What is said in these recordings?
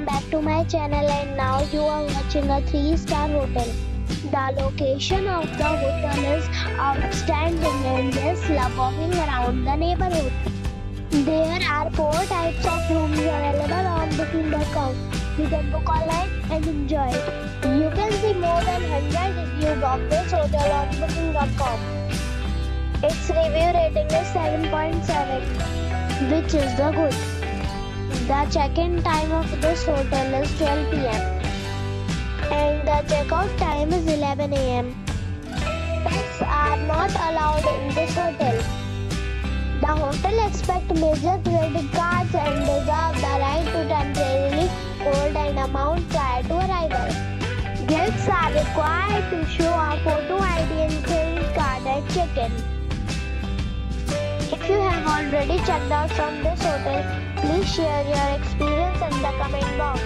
Welcome back to my channel, and now you are watching a 3-star hotel. The location of the hotel is outstanding and is loving around the neighborhood. There are 4 types of rooms available on booking.com. You can book online and enjoy it. You can see more than 100 reviews of this hotel on booking.com. Its review rating is 7.7, which is the good. The check-in time of this hotel is 12 p.m. and the check-out time is 11 a.m. Pets are not allowed in this hotel. The hotel accepts major credit cards and reserves the right to temporarily hold an amount prior to arrival. Guests are required to show a photo ID and credit card at check-in. If you have already checked out from this hotel, please share your experience in the comment box.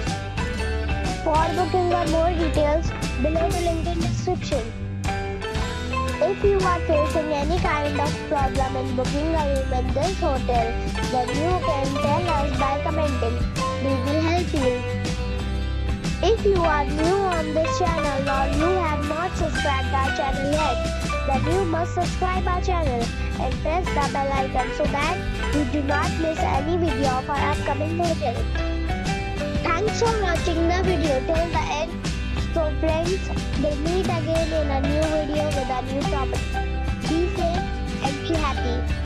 For booking or more details, below the link in description. If you are facing any kind of problem in booking a room in this hotel, then you can tell us by commenting. We will help you. If you are new on this channel or you have not subscribed our channel yet, then you must subscribe our channel and press the bell icon so that you do not miss any video of our upcoming hotel. Thanks for watching the video till the end. So friends, we'll meet again in a new video with a new topic. Be safe and be happy.